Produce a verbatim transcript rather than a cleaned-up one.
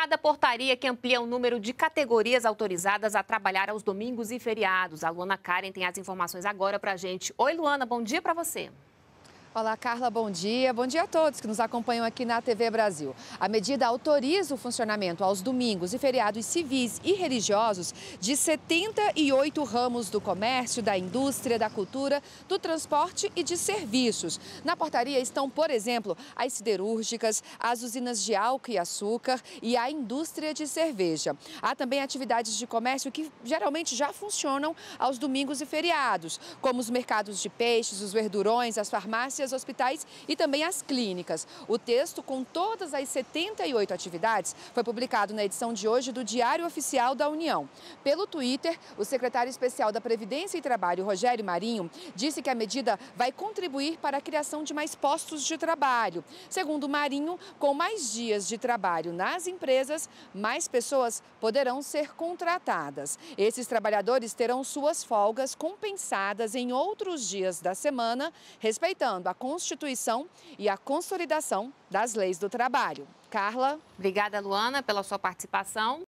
Cada portaria que amplia o número de categorias autorizadas a trabalhar aos domingos e feriados. A Luana Karen tem as informações agora para a gente. Oi, Luana, bom dia para você. Olá, Carla, bom dia. Bom dia a todos que nos acompanham aqui na T V Brasil. A medida autoriza o funcionamento aos domingos e feriados civis e religiosos de setenta e oito ramos do comércio, da indústria, da cultura, do transporte e de serviços. Na portaria estão, por exemplo, as siderúrgicas, as usinas de álcool e açúcar e a indústria de cerveja. Há também atividades de comércio que geralmente já funcionam aos domingos e feriados, como os mercados de peixes, os verdurões, as farmácias, os hospitais e também as clínicas. O texto, com todas as setenta e oito atividades, foi publicado na edição de hoje do Diário Oficial da União. Pelo Twitter, o secretário especial da Previdência e Trabalho, Rogério Marinho, disse que a medida vai contribuir para a criação de mais postos de trabalho. Segundo Marinho, com mais dias de trabalho nas empresas, mais pessoas poderão ser contratadas. Esses trabalhadores terão suas folgas compensadas em outros dias da semana, respeitando a Constituição e a consolidação das leis do trabalho. Carla. Obrigada, Luana, pela sua participação.